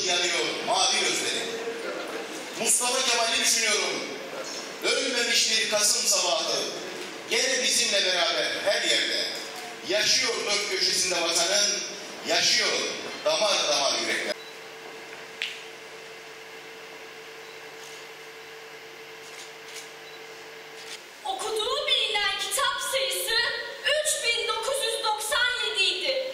yanıyor mavi gözleri. Mustafa Kemal'i düşünüyorum. Ölmemiş bir Kasım sabahı. Gene bizimle beraber her yerde. Yaşıyor dört köşesinde vatanın. Yaşıyor damar damar yürekler. Okuduğu bilinen kitap sayısı 3997 idi.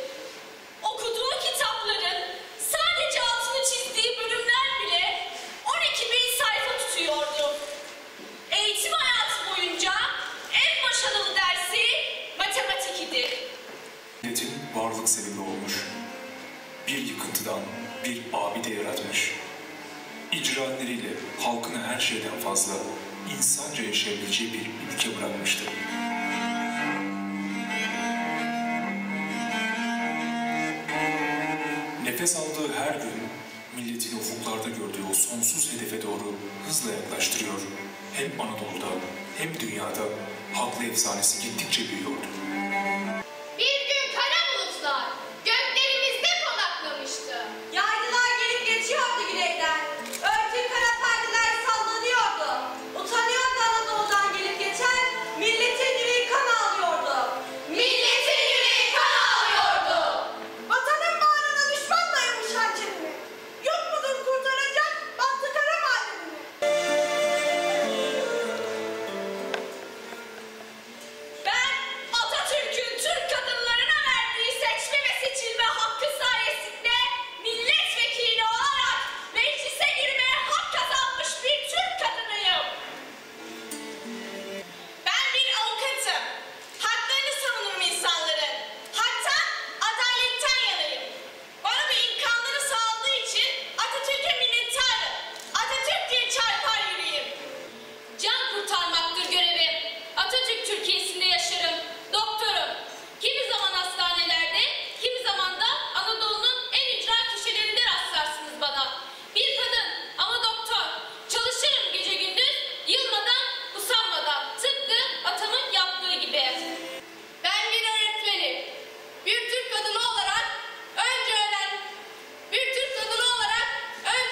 Okuduğu kitapların sadece altını çizdiği bölümler bile 12.000 sayfa tutuyordu. Eğitim hayatı boyunca en başarılı dersi matematik idi. Milletin varlık sebebi olmuş, bir yıkıntıdan bir abide yaratmış, icraatleriyle halkını her şeyden fazla insanca yaşayabileceği bir ülke bırakmıştı. Nefes aldığı her gün milletini ufuklarda gördüğü o sonsuz hedefe doğru hızla yaklaştırıyor. Hem Anadolu'da hem dünyada haklı efsanesi gittikçe büyüyordu. Bir gün kara bulutlar göklerimizde konaklamıştı. Yaylılar gelip geçiyordu güneyden. Örtü kara perdeler sallanıyordu. Utanıyordu Anadolu'dan gelip geçen. Milletin yüreği kan ağlıyordu. Milletin yüreği kan ağlıyordu. Vatanın bağrına düşman dayamış hançerimi. Yok mudur kurtaracak battı kara madenini. Ben Atatürk'ün Türk kadınlarına verdiği seçme ve seçilme hakkı sayesinde milletvekili olarak meclise girmeye hak kazanmış bir Türk kadınıyım. Ben bir avukatım. Haklarını savunurum insanların. Hatta adaletten yanayım. Bana bu imkanları sağladığı için Atatürk'e minnettarım. Atatürk diye çarpar yüreğim. Can kurtarmaktır görevim. Atatürk Türkiye'sinde yaşarım. Doktorum. Kimi zaman hastanelerde, kimi zaman da Anadolu'nun en ücra köşelerinde rastlarsınız bana. Bir kadın ama doktor. Çalışırım gece gündüz, yılmadan, usanmadan. Tıpkı atamın yaptığı gibi. Ben bir öğretmenim. Bir Türk kadını olarak önce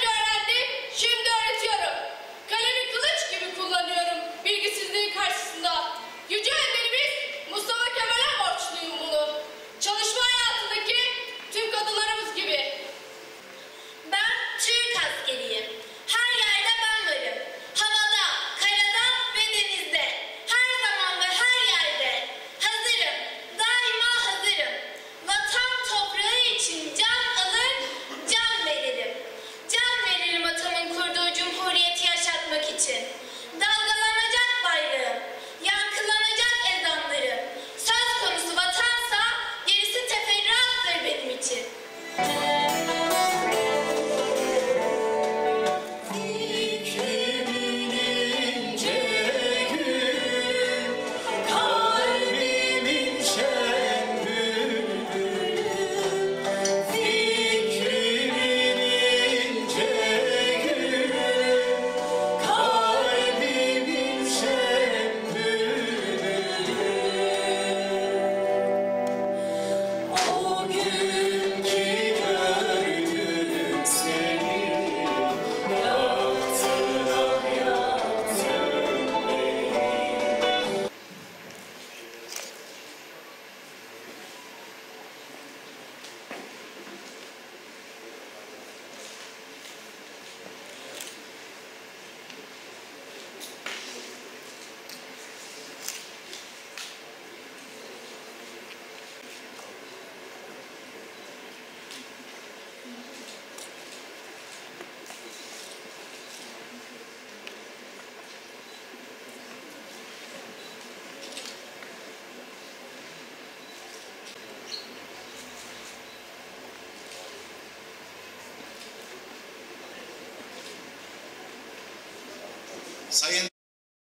öğrendim, şimdi öğretiyorum. Kalemi kılıç gibi kullanıyorum bilgisizliğin karşısında. Yüce önderimiz Mustafa Kemal'e borçluyum bunu. Çalışma hayatındaki tüm kadınlarımız gibi. Ben Türk askeriyim. Her yerde ben varım. Havada, karada ve denizde. Her zaman ve her yerde. Hazırım. Daima hazırım. Vatan toprağı için can alır, can veririm. Can veririm atamın kurduğu cumhuriyeti yaşatmak için. Dalgalanacak bayrağım. Yankılanacak ezanlarım. Söz konusu vatansa gerisi teferruattır benim için. Sayın